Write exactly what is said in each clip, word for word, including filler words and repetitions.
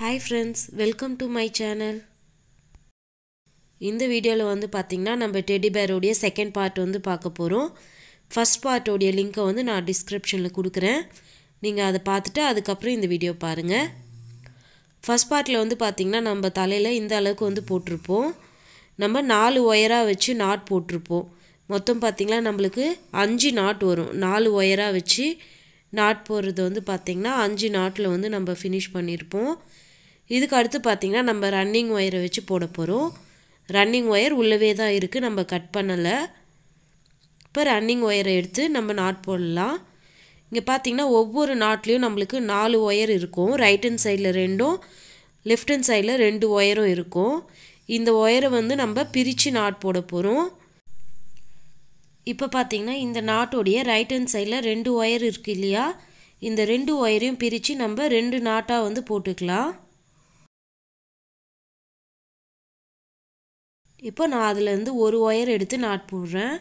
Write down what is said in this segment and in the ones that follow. Hi friends, welcome to my channel. In the video la vandu pathina namba Teddy Barodia second part vandu paakaporum. First part oda link vandu na description la kudukuren. Neenga adha paathittu adukapra indha video paarenga. First part la vandu pathina namba thalaila indha alavukku vandu potirupom. Namba four wire ah vechi knot potirupom. மொத்தம் பாத்தீங்களா நமக்கு five knot வரும் four வயரா வெச்சி knot போறது வந்து பாத்தீங்கன்னா five நாட்ல வந்து நம்ம finish பண்ணிருப்போம் இதுக்கு அடுத்து பாத்தீங்கன்னா நம்ம ரன்னிங் வயரை வெச்சி போட போறோம் ரன்னிங் வயர் உள்ளவே தான் இருக்கு நம்ம கட் பண்ணல இப்ப ரன்னிங் வயரை எடுத்து நம்ம நாட் போடலாம் இங்க பாத்தீங்கன்னா ஒவ்வொரு நாட்லயும் நமக்கு four வயர் இருக்கும் ரைட் ஹேண்ட் சைடுல ரெண்டும் லெஃப்ட் ஹேண்ட் சைடுல ரெண்டு வயரும் இருக்கும் இந்த வயரை வந்து நம்ம பிரிச்சி நாட் போட போறோம் இப்ப பாத்தீங்கன்னா இந்த நாட்டோட ரைட் ஹேண்ட் சைடுல ரெண்டு வயர் இருக்கு இல்லையா இந்த ரெண்டு வயரையும் பிரிச்சி நம்ம ரெண்டு நாட்டா வந்து போட்டுக்கலாம் இப்போ நான் அதுல இருந்து ஒரு வயர் எடுத்து நாட் போடுறேன்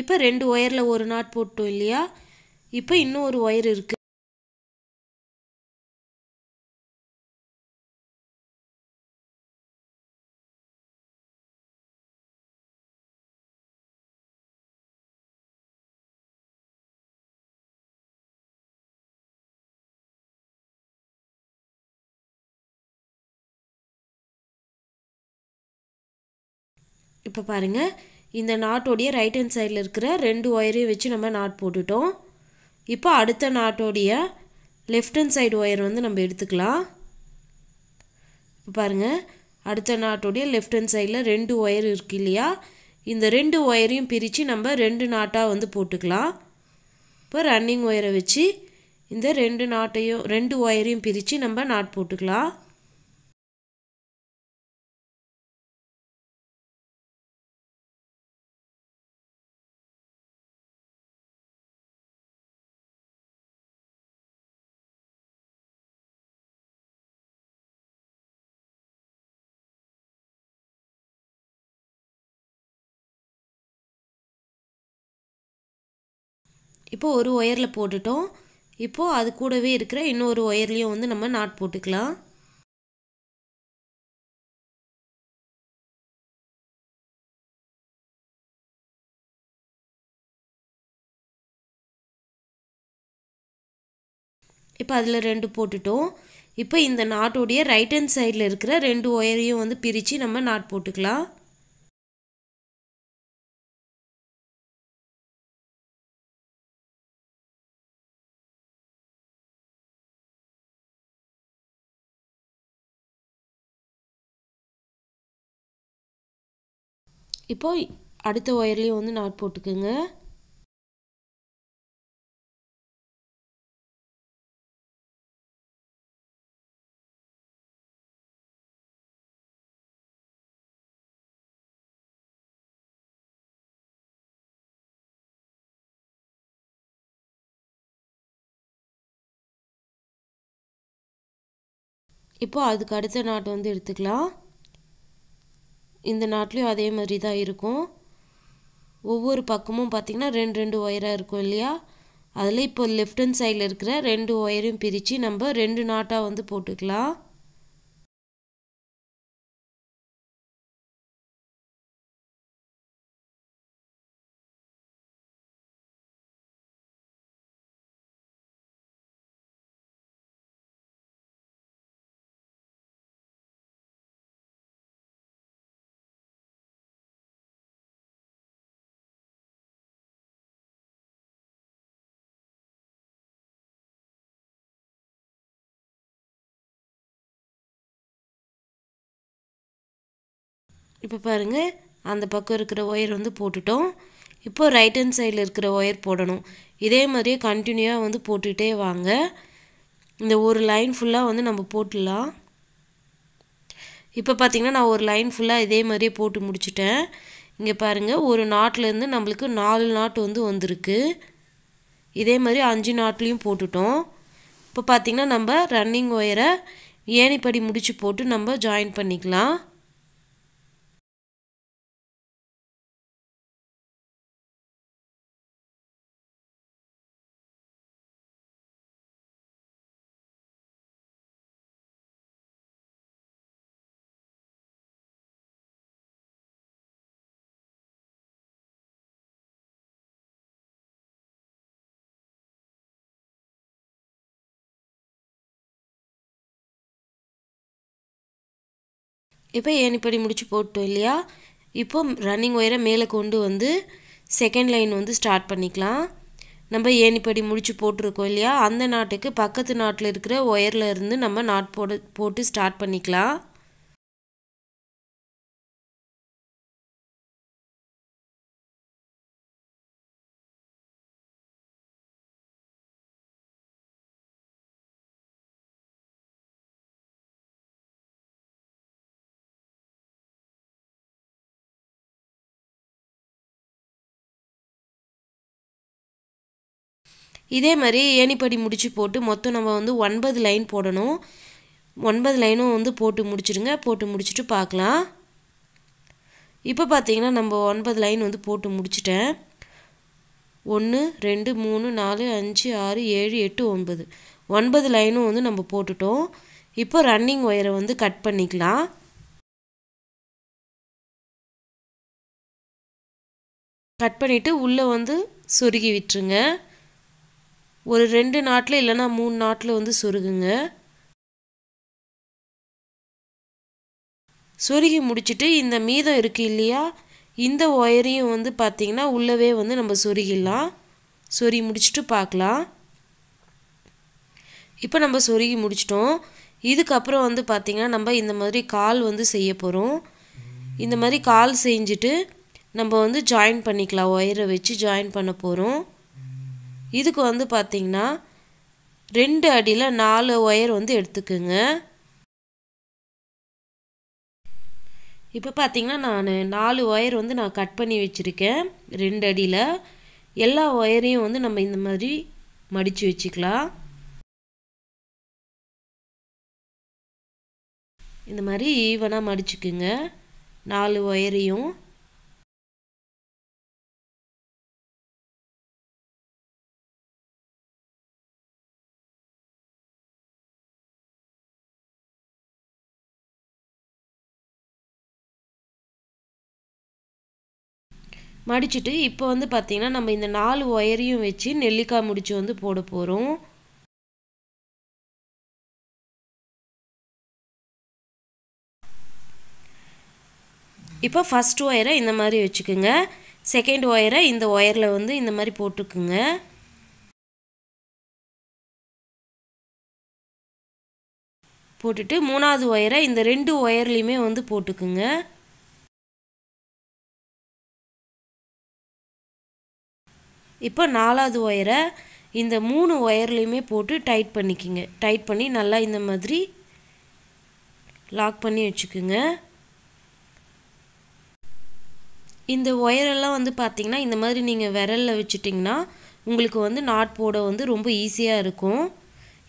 இப்போ ரெண்டு வயர்ல ஒரு நாட் போட்டோம் இல்லையா இப்போ இன்னும் ஒரு வயர் இருக்கு இப்போ பாருங்க இந்த நாட்டோட ரைட் ஹேண்ட் சைடுல இருக்கிற ரெண்டு வயரையும் வெச்சு நம்ம நாட் போட்டுட்டோம் இப்போ அடுத்த நாட்டோட லெஃப்ட் ஹேண்ட் சைடு வயர் வந்து நம்ம எடுத்துக்கலாம் இப்போ பாருங்க அடுத்த நாட்டோட லெஃப்ட் ஹேண்ட் சைடுல ரெண்டு வயர் இருக்கு இல்லையா இந்த ரெண்டு வயரையும் பிரிச்சி நம்ம ரெண்டு நாட்டா வந்து போட்டுக்கலாம் இப்போ ரன்னிங் வயரை வெச்சு இந்த ரெண்டு நாட்டையும் ரெண்டு வயரையும் பிரிச்சி நம்ம நாட் போட்டுக்கலாம் இப்போ ஒரு வயர்ல போட்டுட்டோம் இப்போ அது கூடவே இருக்கிற இன்னொரு வயர்லயும் வந்து நம்ம நாட் போட்டுக்கலாம் இப்போ அதுல ரெண்டு போட்டுட்டோம் இப்போ இந்த நாட்டோட ரைட் ஹேண்ட் சைடுல இருக்கிற ரெண்டு வயரையும் வந்து பிரிச்சி நம்ம நாட் போட்டுக்கலாம் இப்போ அடுத்த வயர்லயே வந்து நாட் போட்டுக்குங்க இப்போ அதுக்கு அடுத்த நாட் வந்து எடுத்துக்கலாம் இந்த நாட்லயும் அதே மாதிரி தான் இருக்கும் ஒவ்வொரு பக்கமும் பாத்தீங்கன்னா ரெண்டு ரெண்டு வயரா இருக்கும் இல்லையா அதுல இப்போ லெஃப்ட் ஹேண்ட் சைடுல இருக்கிற ரெண்டு வயரையும் பிரிச்சி நம்ம ரெண்டு நாட்டா வந்து போட்டுக்கலாம் இப்போ பாருங்க அந்த பக்கம் இருக்கிற வயர் வந்து போட்டுட்டோம் இப்போ ரைட் ஹேண்ட் சைடுல இருக்கிற வயர் போடணும் இதே மாதிரியே கண்டினியூவா வந்து போட்டுட்டே வாங்க இந்த ஒரு லைன் ஃபுல்லா வந்து நம்ம போட்டுலாம் இப்போ பாத்தீங்கன்னா நான் ஒரு லைன் ஃபுல்லா இதே மாதிரியே போட்டு முடிச்சிட்டேன் இங்க பாருங்க ஒரு நாட்ல இருந்து நமக்கு நாலு நாட் வந்து வந்திருக்கு இதே மாதிரி five நாட்லயும் போட்டுட்டோம் இப்போ பாத்தீங்கன்னா நம்ம ரன்னிங் வயரை ஏணிப்படி முடிச்சு போட்டு நம்ம ஜாயின் பண்ணிக்கலாம். இப்போ ஏணிப்படி முடிச்சு போட்டோம் இல்லையா? இப்போ ரன்னிங் ஒயரை மேலே கொண்டு வந்து செகண்ட் லைன் வந்து ஸ்டார்ட் பண்ணிக்கலாம். நம்ம ஏணிப்படி முடிச்சு போட்டிருக்கோம் இல்லையா, அந்த நாட்டுக்கு பக்கத்து நாட்டில் இருக்கிற ஒயரில் இருந்து நம்ம நாட் போட போட்டு ஸ்டார்ட் பண்ணிக்கலாம். இதே மாதிரி ஏணிப்படி முடிச்சு போட்டு மொத்தம் நம்ம வந்து ஒன்பது லைன் போடணும். ஒன்பது லைனும் வந்து போட்டு முடிச்சுடுங்க. போட்டு முடிச்சுட்டு பார்க்கலாம். இப்போ பார்த்தீங்கன்னா நம்ம ஒன்பது லைன் வந்து போட்டு முடிச்சுட்டேன். ஒன்று ரெண்டு மூணு நாலு அஞ்சு ஆறு ஏழு எட்டு ஒன்பது ஒன்பது லைனும் வந்து நம்ம போட்டுட்டோம். இப்போ ரன்னிங் ஒயரை வந்து கட் பண்ணிக்கலாம். கட் பண்ணிவிட்டு உள்ளே வந்து சொருகி விட்டுருங்க. ஒரு ரெண்டு நாட்டில் இல்லைன்னா மூணு நாட்டில் வந்து சொருகுங்க. சொருகி முடிச்சுட்டு இந்த மீதம் இருக்குது இல்லையா, இந்த ஒயரையும் வந்து பார்த்திங்கன்னா உள்ளவே வந்து நம்ம சொருகிடலாம். சொருகி முடிச்சுட்டு பார்க்கலாம். இப்போ நம்ம சொருகி முடிச்சிட்டோம். இதுக்கப்புறம் வந்து பார்த்திங்கன்னா நம்ம இந்த மாதிரி கால் வந்து செய்ய போகிறோம். இந்த மாதிரி கால் செஞ்சுட்டு நம்ம வந்து ஜாயின் பண்ணிக்கலாம். ஒயரை வச்சு ஜாயின் பண்ண போகிறோம். இதுக்கு வந்து பார்த்திங்கன்னா ரெண்டு அடியில் நாலு ஒயர் வந்து எடுத்துக்குங்க. இப்போ பார்த்திங்கன்னா நான் நாலு ஒயர் வந்து நான் கட் பண்ணி வச்சுருக்கேன். ரெண்டு அடியில் எல்லா ஒயரையும் வந்து நம்ம இந்த மாதிரி மடித்து வச்சுக்கலாம். இந்த மாதிரி ஈவனாக மடிச்சுக்குங்க நாலு ஒயரையும். மடிச்சுட்டு இப்போ வந்து பார்த்திங்கன்னா நம்ம இந்த நாலு ஒயரையும் வச்சு நெல்லிக்காய் முடிச்சு வந்து போட போகிறோம். இப்போ ஃபஸ்ட் ஒயரை இந்த மாதிரி வச்சுக்குங்க. செகண்ட் ஒயரை இந்த ஒயரில் வந்து இந்த மாதிரி போட்டுக்குங்க. போட்டுட்டு மூணாவது ஒயரை இந்த ரெண்டு ஒயர்லேயுமே வந்து போட்டுக்குங்க. இப்போ நாலாவது ஒயரை இந்த மூணு ஒயர்லேயுமே போட்டு டைட் பண்ணிக்கோங்க. டைட் பண்ணி நல்லா இந்த மாதிரி லாக் பண்ணி வச்சுக்குங்க. இந்த ஒயரெல்லாம் வந்து பார்த்திங்கன்னா இந்த மாதிரி நீங்கள் விரலில் வச்சுட்டிங்கன்னா உங்களுக்கு வந்து நாட் போட வந்து ரொம்ப ஈஸியாக இருக்கும்.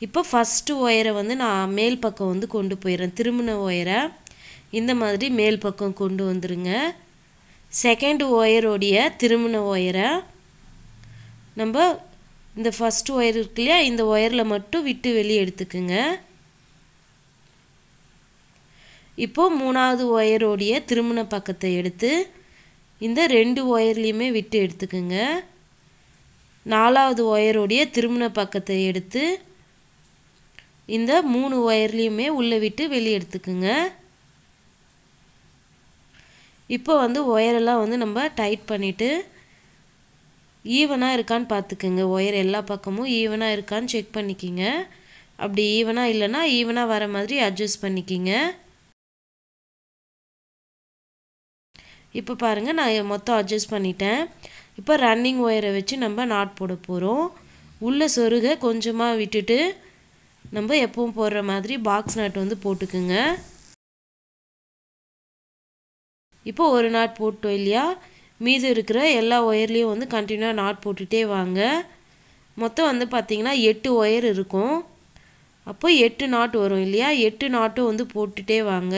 இப்போ ஃபஸ்ட்டு ஒயரை வந்து நான் மேல் பக்கம் வந்து கொண்டு போயிடுறேன். திரும்பின ஒயரை இந்த மாதிரி மேல் பக்கம் கொண்டு வந்துடுங்க. செகண்ட் ஒயரோடைய திரும்பின ஒயரை நம்ம இந்த ஃபஸ்ட்டு ஒயர் இருக்கு இல்லையா, இந்த ஒயரில் மட்டும் விட்டு வெளியே எடுத்துக்குங்க. இப்போது மூணாவது ஒயரோடைய திரும்பின பக்கத்தை எடுத்து இந்த ரெண்டு ஒயர்லேயுமே விட்டு எடுத்துக்குங்க. நாலாவது ஒயரோடைய திரும்பின பக்கத்தை எடுத்து இந்த மூணு ஒயர்லேயுமே உள்ளே விட்டு வெளியே எடுத்துக்குங்க. இப்போ வந்து ஒயரெல்லாம் வந்து நம்ம டைட் பண்ணிவிட்டு ஈவனாக இருக்கான்னு பார்த்துக்குங்க. ஒயர் எல்லா பக்கமும் ஈவனாக இருக்கான்னு செக் பண்ணிக்கிங்க. அப்படி ஈவனாக இல்லைன்னா ஈவனாக வர மாதிரி அட்ஜஸ்ட் பண்ணிக்கிங்க. இப்போ பாருங்கள், நான் மொத்தம் அட்ஜஸ்ட் பண்ணிட்டேன். இப்போ ரன்னிங் ஒயரை வச்சு நம்ம நாட் போட போகிறோம். உள்ளே சொருக கொஞ்சமாக விட்டுட்டு நம்ம எப்பவும் போடுற மாதிரி பாக்ஸ் நாட் வந்து போட்டுக்குங்க. இப்போ ஒரு நாட் போட்டோம் இல்லையா, மீது இருக்கிற எல்லா ஒயர்லேயும் வந்து கண்டினியூவாக நாட் போட்டுகிட்டே வாங்க. மொத்தம் வந்து பார்த்திங்கன்னா எட்டு ஒயர் இருக்கும். அப்போ எட்டு நாட் வரும் இல்லையா? எட்டு நாட்டும் வந்து போட்டுட்டே வாங்க.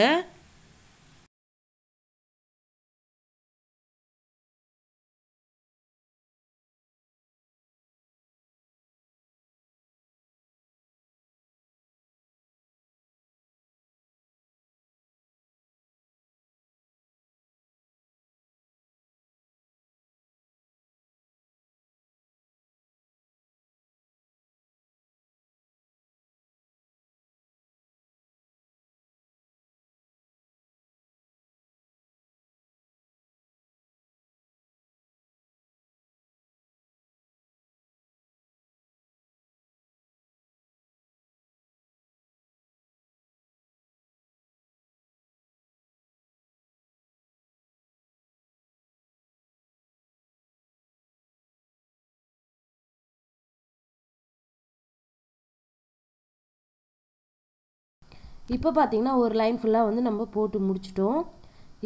இப்போ பார்த்தீங்கன்னா ஒரு லைன் ஃபுல்லாக வந்து நம்ம போட்டு முடிச்சிட்டோம்.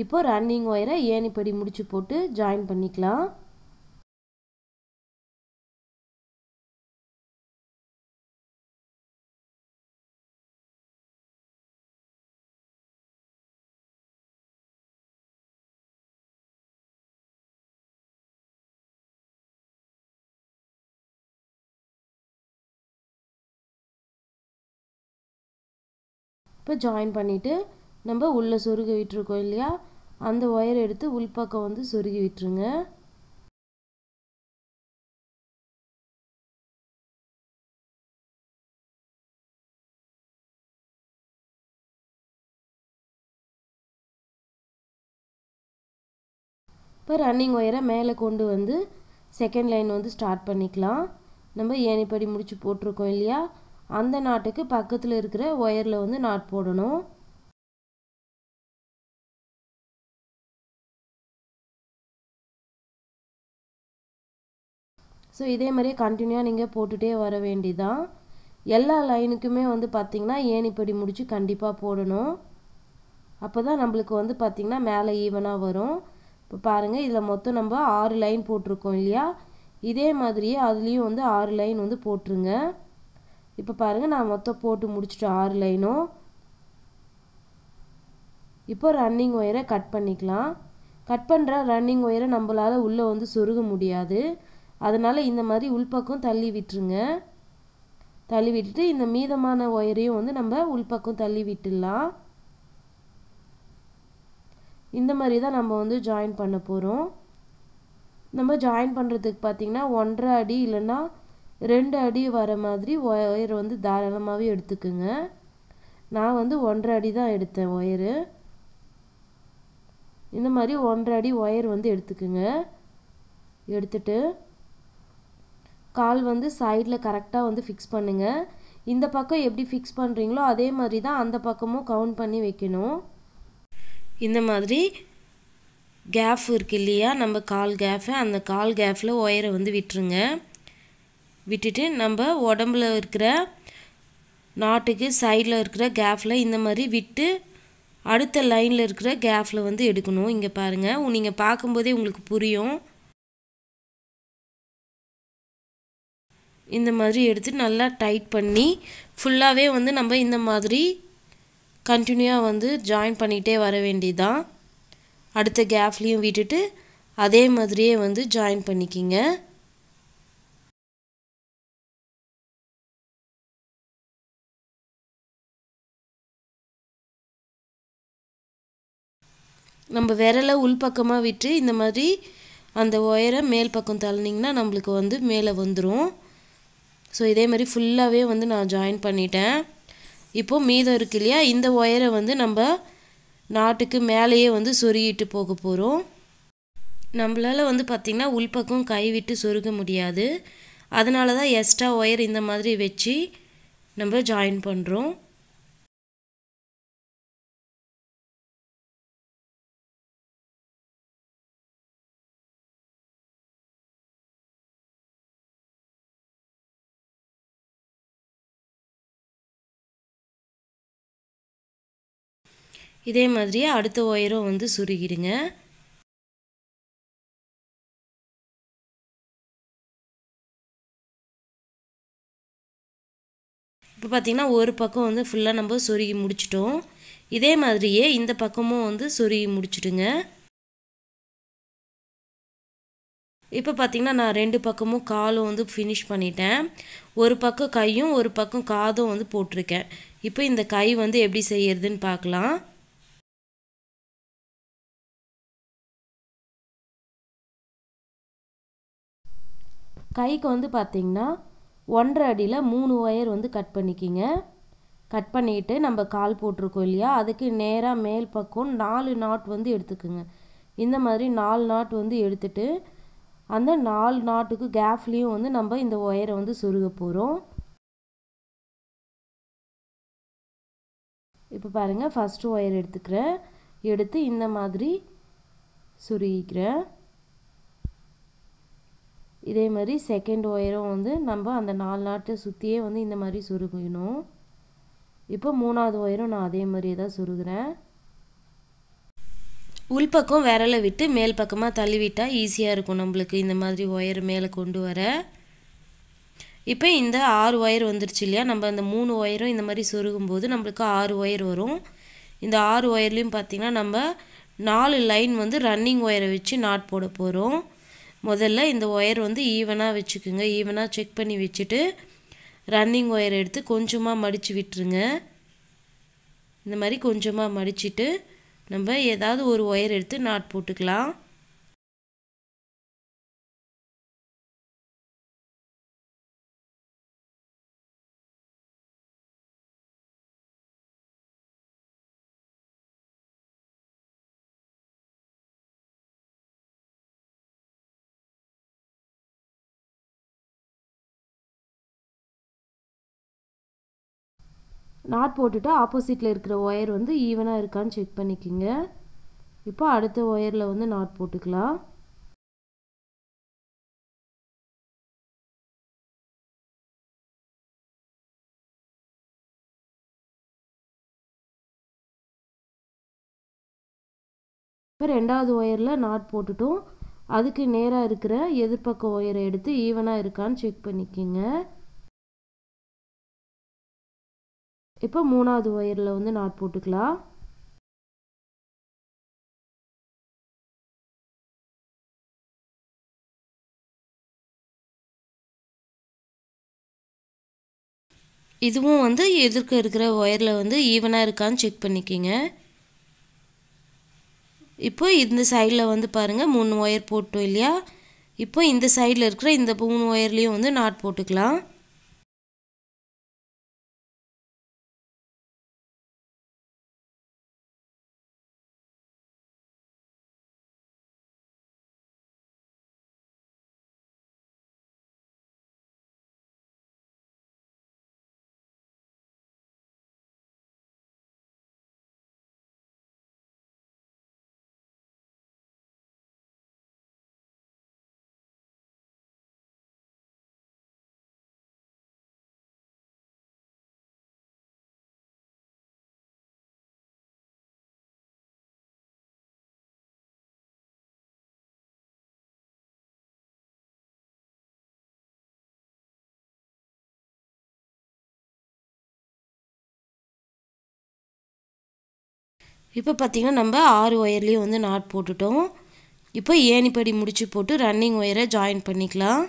இப்போ ரன்னிங் ஒயரை ஏணிப்படி முடிச்சு போட்டு ஜாயின் பண்ணிக்கலாம். இப்போ ஜாயின் பண்ணிவிட்டு நம்ம உள்ளே சொருகி விட்டுருக்கோம் இல்லையா, அந்த ஒயர் எடுத்து உள்பக்கம் வந்து சொருகி விட்டுருங்க. இப்போ ரன்னிங் ஒயரை மேலே கொண்டு வந்து செகண்ட் லைன் வந்து ஸ்டார்ட் பண்ணிக்கலாம். நம்ம ஏணிப்படி முடிச்சு போட்டிருக்கோம் இல்லையா, அந்த நாட்டுக்கு பக்கத்தில் இருக்கிற ஒயரில் வந்து நாட் போடணும். ஸோ இதே மாதிரியே கண்டினியூவாக நீங்கள் போட்டுகிட்டே வர வேண்டியதான். எல்லா லைனுக்குமே வந்து பார்த்திங்கன்னா ஏணிப்படி முடிச்சு கண்டிப்பாக போடணும். அப்போ தான் நம்மளுக்கு வந்து பார்த்திங்கன்னா மேலே ஈவனாக வரும். இப்போ பாருங்கள், இதில் மொத்தம் நம்ம ஆறு லைன் போட்டிருக்கோம் இல்லையா, இதே மாதிரியே அதுலேயும் வந்து ஆறு லைன் வந்து போட்டுருங்க. இப்போ பாருங்கள், நான் மொத்தம் போட்டு முடிச்சுட்டேன் ஆறு லைனும். இப்போ ரன்னிங் ஒயரை கட் பண்ணிக்கலாம். கட் பண்ணுற ரன்னிங் ஒயரை நம்மளால் உள்ளே வந்து சொருக முடியாது, அதனால் இந்த மாதிரி உள்பக்கம் தள்ளி விட்டுருங்க. தள்ளி விட்டுட்டு இந்த மீதமான ஒயரையும் வந்து நம்ம உள்பக்கம் தள்ளி விட்டுடலாம். இந்த மாதிரி தான் நம்ம வந்து ஜாயின் பண்ண போகிறோம். நம்ம ஜாயின் பண்ணுறதுக்கு பார்த்திங்கன்னா ஒன்றரை அடி இல்லைன்னா ரெண்டு அடி வர மாதிரி ஒயர் வந்து தாராளமாகவே எடுத்துக்குங்க. நான் வந்து ஒன்றரை அடி தான் எடுத்தேன் ஒயரு. இந்த மாதிரி ஒன்றரை அடி ஒயர் வந்து எடுத்துக்குங்க. எடுத்துட்டு கால் வந்து சைடில் கரெக்டாக வந்து ஃபிக்ஸ் பண்ணுங்கள். இந்த பக்கம் எப்படி ஃபிக்ஸ் பண்ணுறீங்களோ அதே மாதிரி தான் அந்த பக்கமும் கவுண்ட் பண்ணி வைக்கணும். இந்த மாதிரி கேஃப் இருக்கு இல்லையா, நம்ம கால் கேஃபை, அந்த கால் கேஃபில் ஒயரை வந்து விட்டுருங்க. விட்டுட்டு நம்ம உடம்புல இருக்கிற நாட்டுக்கு சைடில் இருக்கிற கேஃபில் இந்த மாதிரி விட்டு அடுத்த லைனில் இருக்கிற கேஃபில் வந்து எடுக்கணும். இங்கே பாருங்கள், நீங்கள் பார்க்கும்போதே உங்களுக்கு புரியும். இந்த மாதிரி எடுத்து நல்லா டைட் பண்ணி ஃபுல்லாகவே வந்து நம்ம இந்த மாதிரி கண்டினியூவாக வந்து ஜாயின் பண்ணிகிட்டே வர வேண்டியதான். அடுத்த கேஃப்லேயும் விட்டுட்டு அதே மாதிரியே வந்து ஜாயின் பண்ணிக்கிங்க. நம்ம விரலை உள்பக்கமாக விட்டு இந்த மாதிரி அந்த ஒயரை மேல் பக்கம் தள்ளினிங்கன்னா நம்மளுக்கு வந்து மேலே வந்துடும். ஸோ இதே மாதிரி ஃபுல்லாகவே வந்து நான் ஜாயின் பண்ணிட்டேன். இப்போது மீதம் இருக்கு இல்லையா, இந்த ஒயரை வந்து நம்ம நாட்டுக்கு மேலேயே வந்து சொருகிட்டு போக போகிறோம். நம்மளால் வந்து பார்த்திங்கன்னா உள்பக்கம் கை விட்டு சொருக முடியாது, அதனால தான் எக்ஸ்ட்ரா ஒயர் இந்த மாதிரி வச்சு நம்ம ஜாயின் பண்ணுறோம். இதே மாதிரியே அடுத்த ஒயரும் வந்து சுருகிடுங்க. இப்போ பார்த்தீங்கன்னா ஒரு பக்கம் வந்து ஃபுல்லாக நம்ம சொருகி முடிச்சிட்டோம். இதே மாதிரியே இந்த பக்கமும் வந்து சொருகி முடிச்சிடுங்க. இப்போ பார்த்தீங்கன்னா நான் ரெண்டு பக்கமும் காலும் வந்து ஃபினிஷ் பண்ணிட்டேன். ஒரு பக்கம் கையும் ஒரு பக்கம் காதும் வந்து போட்டிருக்கேன். இப்போ இந்த கை வந்து எப்படி செய்யறதுன்னு பார்க்கலாம். கைக்கு வந்து பார்த்தீங்கன்னா ஒன்றரை அடியில் மூணு ஒயர் வந்து கட் பண்ணிக்கிங்க. கட் பண்ணிவிட்டு நம்ம கால் போட்டிருக்கோம் இல்லையா, அதுக்கு நேராக மேல் பக்கம் நாலு நாட் வந்து எடுத்துக்குங்க. இந்த மாதிரி நாலு நாட் வந்து எடுத்துட்டு அந்த நாலு நாட்டுக்கு கேப்லேயும் வந்து நம்ம இந்த ஒயரை வந்து சொருக போகிறோம். இப்போ பாருங்கள், ஃபஸ்ட்டு ஒயர் எடுத்துக்கிறேன். எடுத்து இந்த மாதிரி சொருகிக்கிறேன். இதே மாதிரி செகண்ட் ஒயரும் வந்து நம்ம அந்த நாலு நாட்டை சுற்றியே வந்து இந்த மாதிரி சொருகணும். இப்போ மூணாவது ஒயரும் நான் அதே மாதிரியே தான் சொருகிறேன். உள்பக்கம் விரலை விட்டு மேல் பக்கமாக தள்ளிவிட்டால் ஈஸியாக இருக்கும் நம்மளுக்கு இந்த மாதிரி ஒயர் மேலே கொண்டு வர. இப்போ இந்த ஆறு ஒயர் வந்துருச்சு இல்லையா, நம்ம அந்த மூணு ஒயரும் இந்த மாதிரி சொருகும்போது நம்மளுக்கு ஆறு ஒயர் வரும். இந்த ஆறு ஒயர்லேயும் பார்த்திங்கன்னா நம்ம நாலு லைன் வந்து ரன்னிங் ஒயரை வச்சு நாட் போட போகிறோம். முதல்ல இந்த ஒயர் வந்து ஈவனாக வச்சுக்குங்க. ஈவனாக செக் பண்ணி வச்சுட்டு ரன்னிங் ஒயரை எடுத்து கொஞ்சமாக மடித்து விட்டுருங்க. இந்த மாதிரி கொஞ்சமாக மடிச்சுட்டு நம்ம ஏதாவது ஒரு ஒயர் எடுத்து நாட் போட்டுக்கலாம். நாட் போட்டுட்டு ஆப்போசிட்டில் இருக்கிற ஒயர் வந்து ஈவனாக இருக்கான்னு செக் பண்ணிக்கோங்க. இப்போ அடுத்த ஒயரில் வந்து நாட் போட்டுக்கலாம். இப்போ ரெண்டாவது ஒயரில் நாட் போட்டுட்டோம். அதுக்கு நேராக இருக்கிற எதிர்பக்க ஒயரை எடுத்து ஈவனாக இருக்கான்னு செக் பண்ணிக்கோங்க. இப்போ மூணாவது ஒயரில் வந்து நாட் போட்டுக்கலாம். இதுவும் வந்து எதிர்க்க இருக்கிற ஒயரில் வந்து ஈவனாக இருக்கான்னு செக் பண்ணிக்கிங்க. இப்போ இந்த சைடில் வந்து பாருங்கள், மூணு ஒயர் போட்டோம் இல்லையா. இப்போ இந்த சைடில் இருக்கிற இந்த மூணு ஒயர்லேயும் வந்து நாட் போட்டுக்கலாம். இப்போ பார்த்திங்கன்னா நம்ம ஆறு ஒயர்லேயும் வந்து நாட் போட்டுட்டோம். இப்போ ஏணிப்படி முடிச்சு போட்டு ரன்னிங் ஒயரை ஜாயின் பண்ணிக்கலாம்.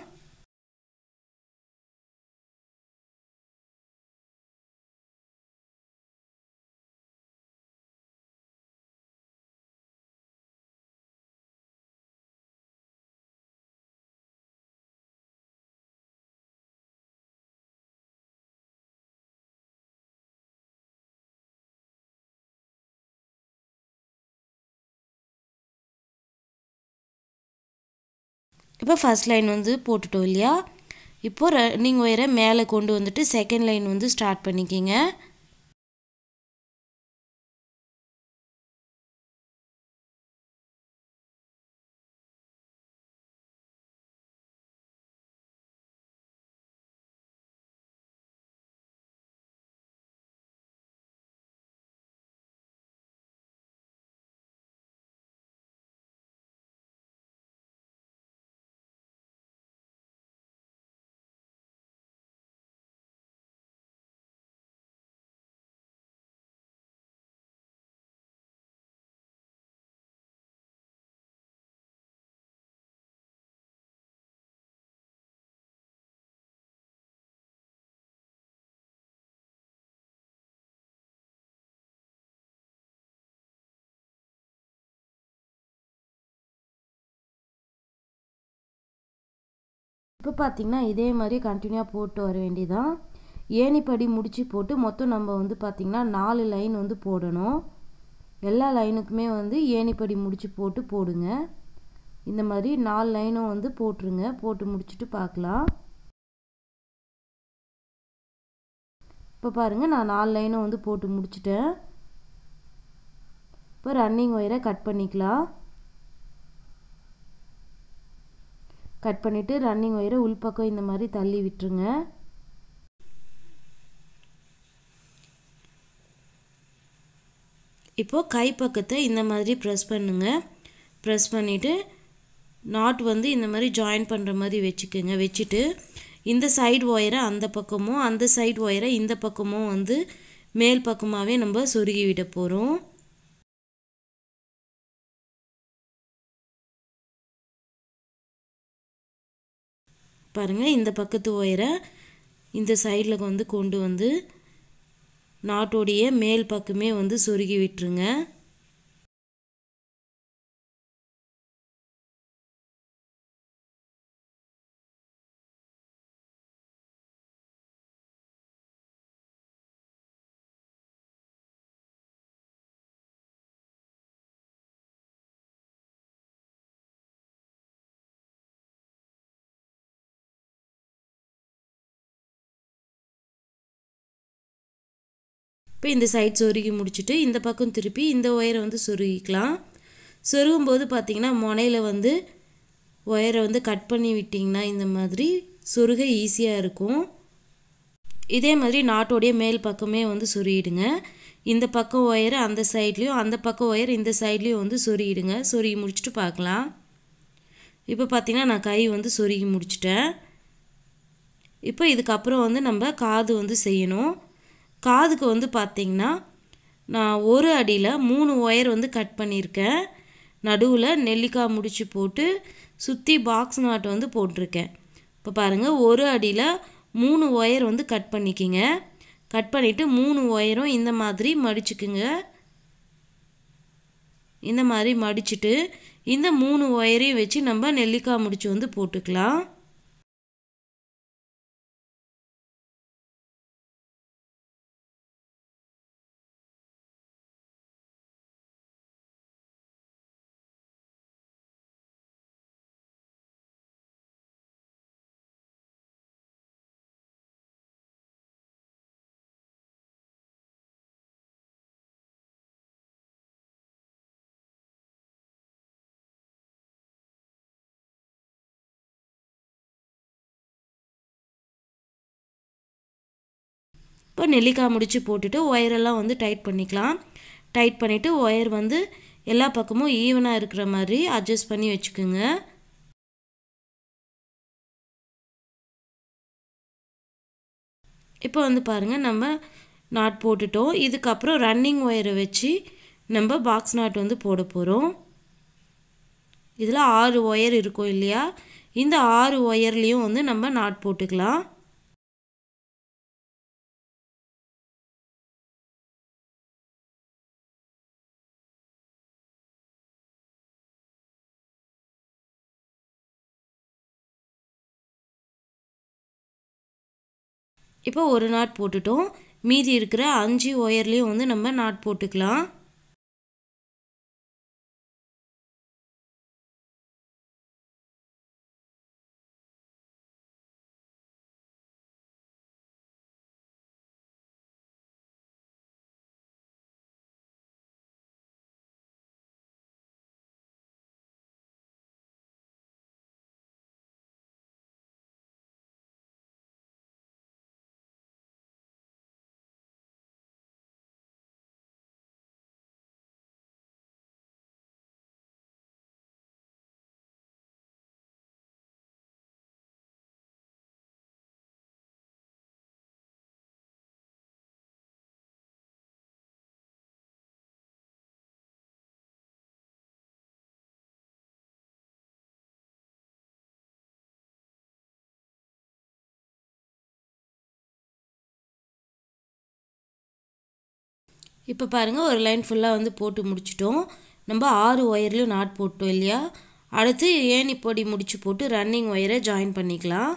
இப்போ ஃபஸ்ட் லைன் வந்து போட்டுட்டோம் இல்லையா. இப்போது ரன்னிங் ஒயரை மேலே கொண்டு வந்துட்டு செகண்ட் லைன் வந்து ஸ்டார்ட் பண்ணிக்கிங்க. இப்போ பார்த்தீங்கன்னா இதே மாதிரி கண்டினியூவாக போட்டு வர வேண்டியதான். ஏணிப்படி முடிச்சு போட்டு மொத்தம் நம்ம வந்து பார்த்திங்கன்னா நாலு லைன் வந்து போடணும். எல்லா லைனுக்குமே வந்து ஏணிப்படி முடிச்சு போட்டு போடுங்க. இந்த மாதிரி நாலு லைனும் வந்து போட்டுருங்க. போட்டு முடிச்சுட்டு பார்க்கலாம். இப்போ பாருங்கள், நான் நாலு லைனும் வந்து போட்டு முடிச்சுட்டேன். இப்போ ரன்னிங் ஒயரை கட் பண்ணிக்கலாம். கட் பண்ணிவிட்டு ரன்னிங் ஒயரை உள்பக்கம் இந்த மாதிரி தள்ளி விட்டுருங்க. இப்போது கைப்பக்கத்தை இந்த மாதிரி ப்ரெஸ் பண்ணுங்கள். ப்ரெஸ் பண்ணிவிட்டு நாட் வந்து இந்த மாதிரி ஜாயின் பண்ணுற மாதிரி வச்சுக்கோங்க. வச்சுட்டு இந்த சைடு ஒயரை அந்த பக்கமும் அந்த சைடு ஒயரை இந்த பக்கமும் வந்து மேல் பக்கமாகவே நம்ம சொருகி விட போகிறோம். பாருங்கள், இந்த பக்கத்து ஒயரை இந்த சைடில் வந்து கொண்டு வந்து நாட்டோடைய மேல் பக்கமே வந்து சொருகி விட்டுருங்க. இப்போ இந்த சைட் சொருகி முடிச்சுட்டு இந்த பக்கம் திருப்பி இந்த ஒயரை வந்து சொருகிக்கலாம். சொருகும்போது பார்த்திங்கன்னா முனையில் வந்து ஒயரை வந்து கட் பண்ணி விட்டிங்கன்னா இந்த மாதிரி சொருக ஈஸியாக இருக்கும். இதே மாதிரி நாட்டோடைய மேல் பக்கமே வந்து சொருகிடுங்க. இந்த பக்கம் ஒயரை அந்த சைட்லேயும் அந்த பக்கம் ஒயர் இந்த சைட்லேயும் வந்து சொருகிடுங்க. சொருகி முடிச்சுட்டு பார்க்கலாம். இப்போ பார்த்திங்கன்னா நான் கை வந்து சொருகி முடிச்சிட்டேன். இப்போ இதுக்கப்புறம் வந்து நம்ம காது வந்து செய்யணும். காதுக்கு வந்து பார்த்திங்கன்னா நான் ஒரு அடியில் மூணு ஒயர் வந்து கட் பண்ணியிருக்கேன். நடுவில் நெல்லிக்காய் முடிச்சு போட்டு சுற்றி பாக்ஸ் நாட்டு வந்து போட்டிருக்கேன். இப்போ பாருங்கள், ஒரு அடியில் மூணு ஒயர் வந்து கட் பண்ணிக்கிங்க. கட் பண்ணிவிட்டு மூணு ஒயரும் இந்த மாதிரி மடிச்சுக்குங்க. இந்த மாதிரி மடிச்சுட்டு இந்த மூணு ஒயரையும் வச்சு நம்ம நெல்லிக்காய் முடிச்சு வந்து போட்டுக்கலாம். இப்போ நெல்லிக்காய் முடிச்சு போட்டுட்டு ஒயரெல்லாம் வந்து டைட் பண்ணிக்கலாம். டைட் பண்ணிவிட்டு ஒயர் வந்து எல்லா பக்கமும் ஈவனாக இருக்கிற மாதிரி அட்ஜஸ்ட் பண்ணி வச்சுக்கோங்க. இப்போ வந்து பாருங்கள், நம்ம நாட் போட்டுட்டோம். இதுக்கப்புறம் ரன்னிங் ஒயரை வச்சு நம்ம பாக்ஸ் நாட் வந்து போட போகிறோம். இதில் ஆறு ஒயர் இருக்கும் இல்லையா, இந்த ஆறு ஒயர்லேயும் வந்து நம்ம நாட் போட்டுக்கலாம். இப்போ ஒரு நாட் போட்டுட்டோம். மீதி இருக்கிற அஞ்சு ஒயர்லேயும் வந்து நம்ம நாட் போட்டுக்கலாம். இப்போ பாருங்கள், ஒரு லைன் ஃபுல்லாக வந்து போட்டு முடிச்சிட்டோம். நம்ம ஆறு ஒயர்லேயும் நாட் போட்டோம் இல்லையா, அடுத்து ஏணி பொடி முடிச்சு போட்டு ரன்னிங் ஒயரை ஜாயின் பண்ணிக்கலாம்.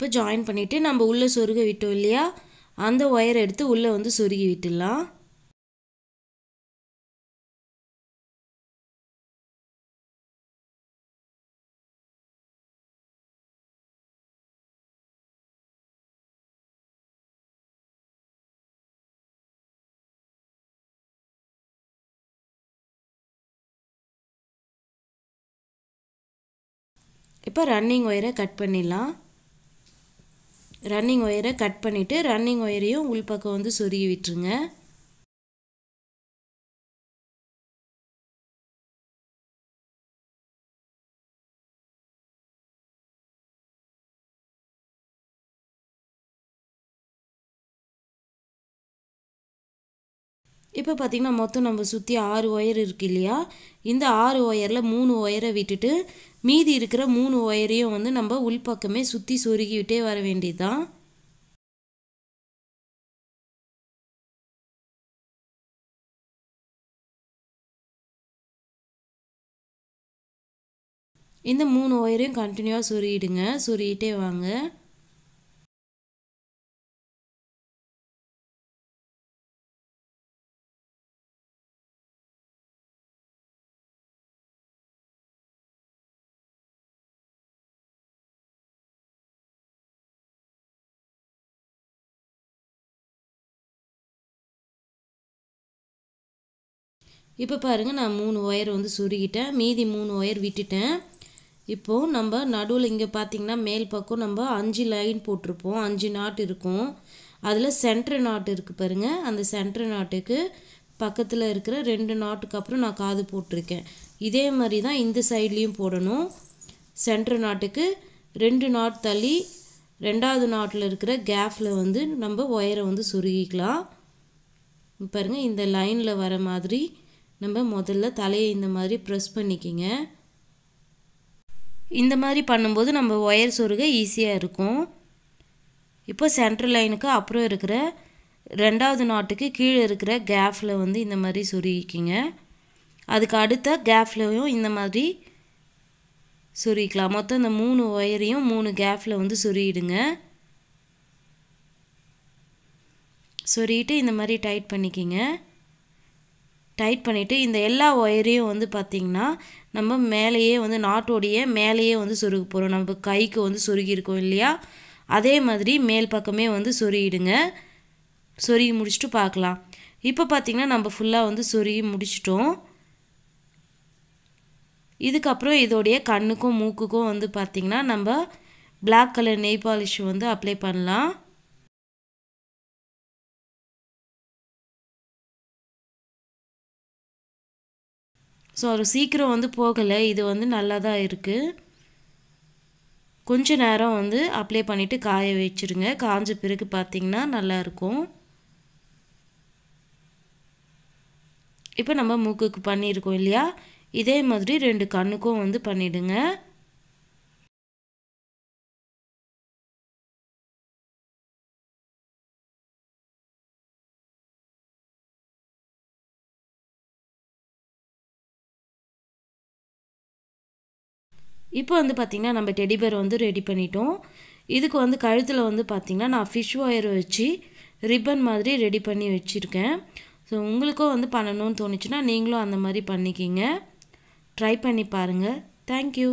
இப்போ ஜாயின் பண்ணிவிட்டு நம்ம உள்ளே சொருக விட்டோம் இல்லையா, அந்த ஒயர் எடுத்து உள்ளே வந்து சொருகி விட்டுடலாம். இப்போ ரன்னிங் ஒயரை கட் பண்ணிடலாம். ரன்னிங் ஒயரை கட் பண்ணிவிட்டு ரன்னிங் ஒயரையும் உள்பக்கம் வந்து சொருகி விட்டுருங்க. இப்போ பார்த்திங்கன்னா மொத்தம் நம்ம சுற்றி ஆறு ஒயர் இருக்கு இல்லையா, இந்த ஆறு ஒயரில் மூணு ஒயரை விட்டுட்டு மீதி இருக்கிற மூணு ஒயரையும் வந்து நம்ம உள்பக்கமே சுற்றி சொருகிவிட்டே வர வேண்டியதுதான். இந்த மூணு ஒயரையும் கண்டினியூவாக சொருகிடுங்க, சொருகிட்டே வாங்க. இப்போ பாருங்கள், நான் மூணு ஒயர் வந்து சுருகிட்டேன், மீதி மூணு ஒயர் விட்டுட்டேன். இப்போது நம்ம நடுவில் இங்கே பார்த்திங்கன்னா மேல் பக்கம் நம்ம அஞ்சு லைன் போட்டிருப்போம், அஞ்சு நாட் இருக்கும். அதில் சென்ட்ரு நாட் இருக்குது பாருங்கள், அந்த சென்ட்ரு நாட்டுக்கு பக்கத்தில் இருக்கிற ரெண்டு நாட்டுக்கு அப்புறம் நான் காது போட்டிருக்கேன். இதே மாதிரி தான் இந்த சைட்லேயும் போடணும். சென்ட்ரு நாட்டுக்கு ரெண்டு நாட் தள்ளி ரெண்டாவது நாட்டில் இருக்கிற கேஃபில் வந்து நம்ம ஒயரை வந்து சுருகிக்கலாம். பாருங்கள், இந்த லைனில் வர மாதிரி நம்ம முதல்ல தலையை இந்த மாதிரி ப்ரெஸ் பண்ணிக்கிங்க. இந்த மாதிரி பண்ணும்போது நம்ம ஒயர் சொருக ஈஸியாக இருக்கும். இப்போ சென்ட்ரல் லைனுக்கு அப்புறம் இருக்கிற ரெண்டாவது நாட்டுக்கு கீழே இருக்கிற கேஃபில் வந்து இந்த மாதிரி சொருகிக்கிங்க. அதுக்கு அடுத்த கேஃப்லையும் இந்த மாதிரி சொருகிக்கலாம். மொத்தம் இந்த மூணு ஒயரையும் மூணு கேஃபில் வந்து சொருகிடுங்க. சொருகிட்டு இந்த மாதிரி டைட் பண்ணிக்கிங்க. டைட் பண்ணிவிட்டு இந்த எல்லா ஒயரையும் வந்து பார்த்திங்கன்னா நம்ம மேலேயே வந்து நாட்டோடைய மேலேயே வந்து சொருக போகிறோம். நம்ம கைக்கு வந்து சொருகிருக்கோம் இல்லையா, அதே மாதிரி மேல் பக்கமே வந்து சொருகிடுங்க. சொருகி முடிச்சுட்டு பார்க்கலாம். இப்போ பார்த்திங்கன்னா நம்ம ஃபுல்லாக வந்து சொருகி முடிச்சிட்டோம். இதுக்கப்புறம் இதோடைய கண்ணுக்கும் மூக்குக்கும் வந்து பார்த்திங்கன்னா நம்ம பிளாக் கலர் நெய் பாலிஷ் வந்து அப்ளை பண்ணலாம். ஸோ அது சீக்கிரம் வந்து போகலை, இது வந்து நல்லா தான் இருக்குது. கொஞ்சம் நேரம் வந்து அப்ளை பண்ணிவிட்டு காய வச்சுருங்க. காஞ்ச பிறகு பார்த்திங்கன்னா நல்லாயிருக்கும். இப்போ நம்ம மூக்குக்கு பண்ணியிருக்கோம் இல்லையா, இதே மாதிரி ரெண்டு கண்ணுக்கும் வந்து பண்ணிவிடுங்க. இப்போ வந்து பார்த்திங்கன்னா நம்ம டெடி பேர் வந்து ரெடி பண்ணிட்டோம். இதுக்கு வந்து கழுத்தில் வந்து பார்த்திங்கன்னா நான் ஃபிஷ் ஒயர் வச்சு ரிப்பன் மாதிரி ரெடி பண்ணி வச்சுருக்கேன். ஸோ உங்களுக்கும் வந்து பண்ணணும்னு தோணுச்சுன்னா நீங்களும் அந்த மாதிரி பண்ணிக்கிங்க. ட்ரை பண்ணி பாருங்கள். தேங்க்யூ.